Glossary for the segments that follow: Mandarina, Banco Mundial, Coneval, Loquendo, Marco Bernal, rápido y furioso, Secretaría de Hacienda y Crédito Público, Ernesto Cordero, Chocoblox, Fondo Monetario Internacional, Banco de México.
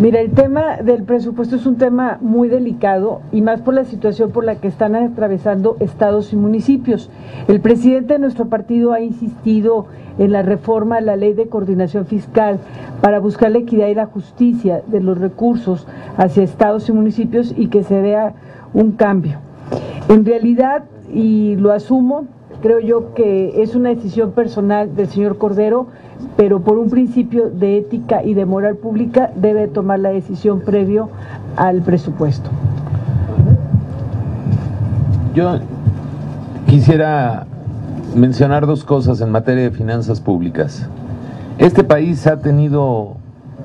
Mira, el tema del presupuesto es un tema muy delicado y más por la situación por la que están atravesando estados y municipios. El presidente de nuestro partido ha insistido en la reforma a la Ley de Coordinación Fiscal para buscar la equidad y la justicia de los recursos hacia estados y municipios y que se vea un cambio. En realidad, y lo asumo, creo yo que es una decisión personal del señor Cordero, pero por un principio de ética y de moral pública debe tomar la decisión previo al presupuesto. Yo quisiera mencionar dos cosas en materia de finanzas públicas. Este país ha tenido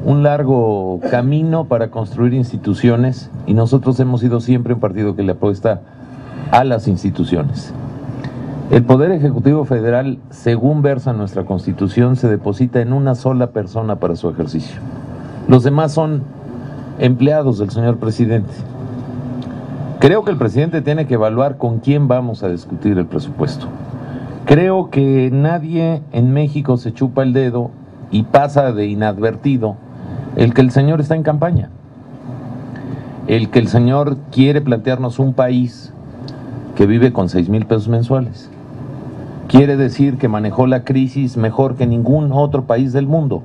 un largo camino para construir instituciones y nosotros hemos sido siempre un partido que le apuesta a las instituciones. El Poder Ejecutivo Federal, según versa nuestra Constitución, se deposita en una sola persona para su ejercicio. Los demás son empleados del señor presidente. Creo que el presidente tiene que evaluar con quién vamos a discutir el presupuesto. Creo que nadie en México se chupa el dedo y pasa de inadvertido el que el señor está en campaña, el que el señor quiere plantearnos un país que vive con 6,000 pesos mensuales. Quiere decir que manejó la crisis mejor que ningún otro país del mundo.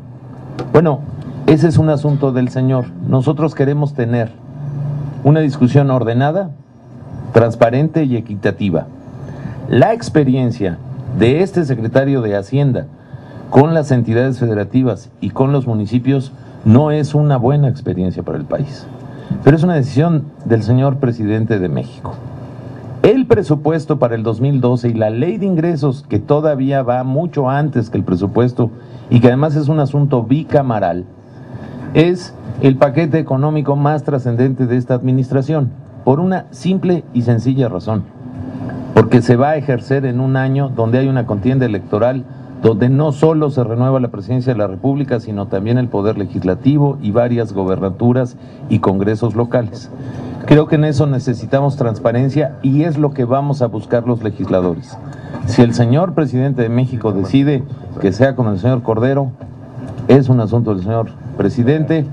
Bueno, ese es un asunto del señor. Nosotros queremos tener una discusión ordenada, transparente y equitativa. La experiencia de este secretario de Hacienda con las entidades federativas y con los municipios no es una buena experiencia para el país, pero es una decisión del señor presidente de México. El presupuesto para el 2012 y la ley de ingresos, que todavía va mucho antes que el presupuesto y que además es un asunto bicameral, es el paquete económico más trascendente de esta administración, por una simple y sencilla razón, porque se va a ejercer en un año donde hay una contienda electoral, donde no solo se renueva la presidencia de la República, sino también el poder legislativo y varias gobernaturas y congresos locales. Creo que en eso necesitamos transparencia y es lo que vamos a buscar los legisladores. Si el señor presidente de México decide que sea con el señor Cordero, es un asunto del señor presidente.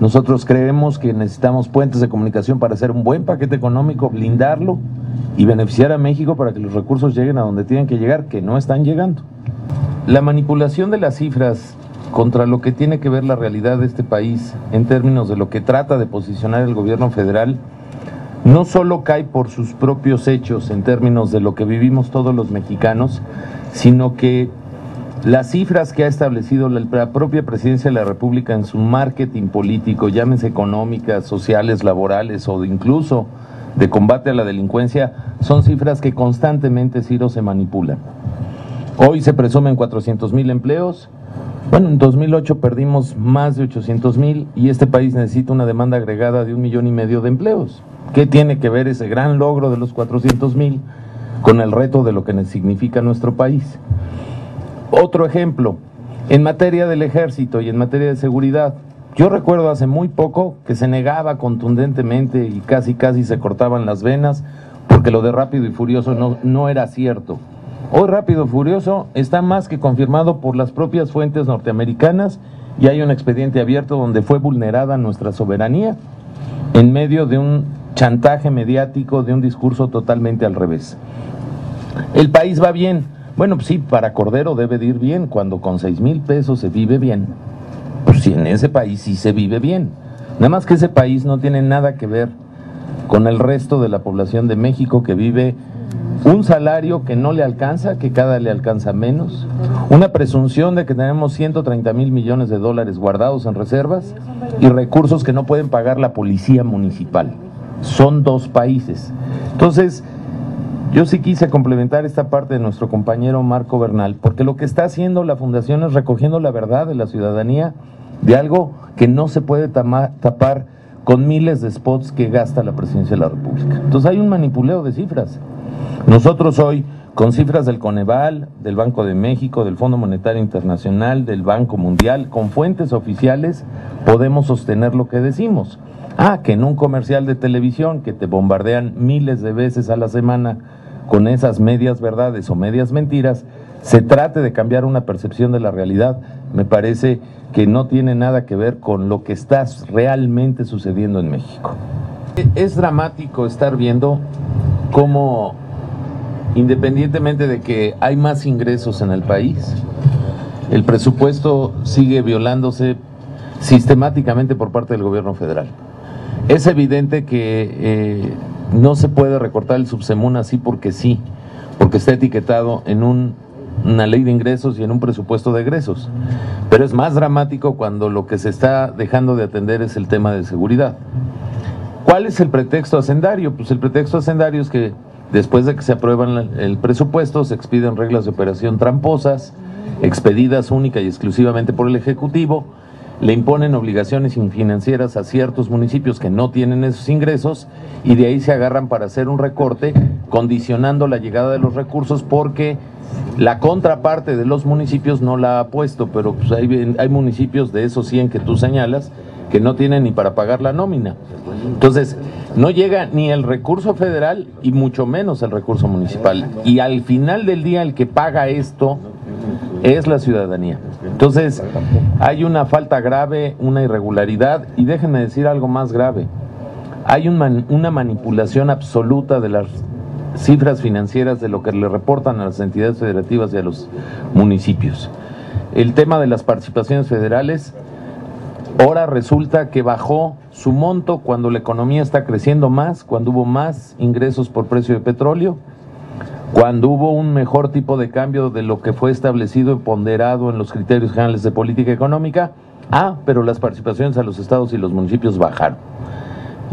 Nosotros creemos que necesitamos puentes de comunicación para hacer un buen paquete económico, blindarlo y beneficiar a México para que los recursos lleguen a donde tienen que llegar, que no están llegando. La manipulación de las cifras contra lo que tiene que ver la realidad de este país en términos de lo que trata de posicionar el gobierno federal, no solo cae por sus propios hechos en términos de lo que vivimos todos los mexicanos, sino que las cifras que ha establecido la propia presidencia de la República en su marketing político, llámense económicas, sociales, laborales o incluso de combate a la delincuencia, son cifras que constantemente Ciro se manipulan. Hoy se presumen 400,000 empleos. Bueno, en 2008 perdimos más de 800,000 y este país necesita una demanda agregada de 1,5 millones de empleos. ¿Qué tiene que ver ese gran logro de los 400,000 con el reto de lo que significa nuestro país? Otro ejemplo, en materia del ejército y en materia de seguridad, yo recuerdo hace muy poco que se negaba contundentemente y casi se cortaban las venas porque lo de Rápido y Furioso no era cierto. Hoy Rápido Furioso está más que confirmado por las propias fuentes norteamericanas y hay un expediente abierto donde fue vulnerada nuestra soberanía en medio de un chantaje mediático, de un discurso totalmente al revés. El país va bien. Bueno, pues sí, para Cordero debe de ir bien cuando con 6,000 pesos se vive bien. Pues sí, en ese país sí se vive bien. Nada más que ese país no tiene nada que ver con el resto de la población de México que vive un salario que no le alcanza, que cada le alcanza menos, una presunción de que tenemos 130,000 millones de dólares guardados en reservas y recursos que no pueden pagar la policía municipal. Son dos países. Entonces, yo sí quise complementar esta parte de nuestro compañero Marco Bernal, porque lo que está haciendo la Fundación es recogiendo la verdad de la ciudadanía de algo que no se puede tapar con miles de spots que gasta la presidencia de la República. Entonces hay un manipuleo de cifras. Nosotros hoy, con cifras del Coneval, del Banco de México, del Fondo Monetario Internacional, del Banco Mundial, con fuentes oficiales, podemos sostener lo que decimos. Ah, que en un comercial de televisión que te bombardean miles de veces a la semana con esas medias verdades o medias mentiras, se trate de cambiar una percepción de la realidad, me parece que no tiene nada que ver con lo que está realmente sucediendo en México. Es dramático estar viendo cómo, independientemente de que hay más ingresos en el país, el presupuesto sigue violándose sistemáticamente por parte del gobierno federal. Es evidente que no se puede recortar el subsemún así porque sí, porque está etiquetado en una ley de ingresos y en un presupuesto de egresos. Pero es más dramático cuando lo que se está dejando de atender es el tema de seguridad. ¿Cuál es el pretexto hacendario? Pues el pretexto hacendario es que después de que se aprueban el presupuesto, se expiden reglas de operación tramposas, expedidas única y exclusivamente por el Ejecutivo, le imponen obligaciones financieras a ciertos municipios que no tienen esos ingresos y de ahí se agarran para hacer un recorte, condicionando la llegada de los recursos porque la contraparte de los municipios no la ha puesto, pero pues hay municipios de esos 100 que tú señalas que no tienen ni para pagar la nómina. Entonces, no llega ni el recurso federal y mucho menos el recurso municipal. Y al final del día el que paga esto es la ciudadanía. Entonces, hay una falta grave, una irregularidad, y déjenme decir algo más grave. Hay una manipulación absoluta de las cifras financieras de lo que le reportan a las entidades federativas y a los municipios. El tema de las participaciones federales, ahora resulta que bajó su monto cuando la economía está creciendo más, cuando hubo más ingresos por precio de petróleo, cuando hubo un mejor tipo de cambio de lo que fue establecido y ponderado en los criterios generales de política económica. Ah, pero las participaciones a los estados y los municipios bajaron.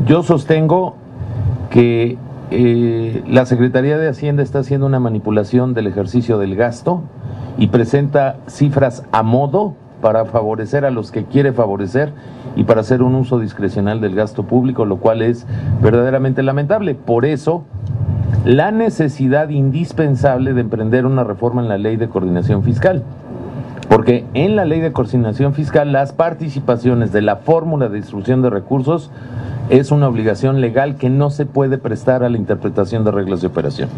Yo sostengo que la Secretaría de Hacienda está haciendo una manipulación del ejercicio del gasto y presenta cifras a modo para favorecer a los que quiere favorecer y para hacer un uso discrecional del gasto público, lo cual es verdaderamente lamentable. Por eso, la necesidad indispensable de emprender una reforma en la Ley de Coordinación Fiscal, porque en la Ley de Coordinación Fiscal las participaciones de la fórmula de distribución de recursos es una obligación legal que no se puede prestar a la interpretación de reglas de operación.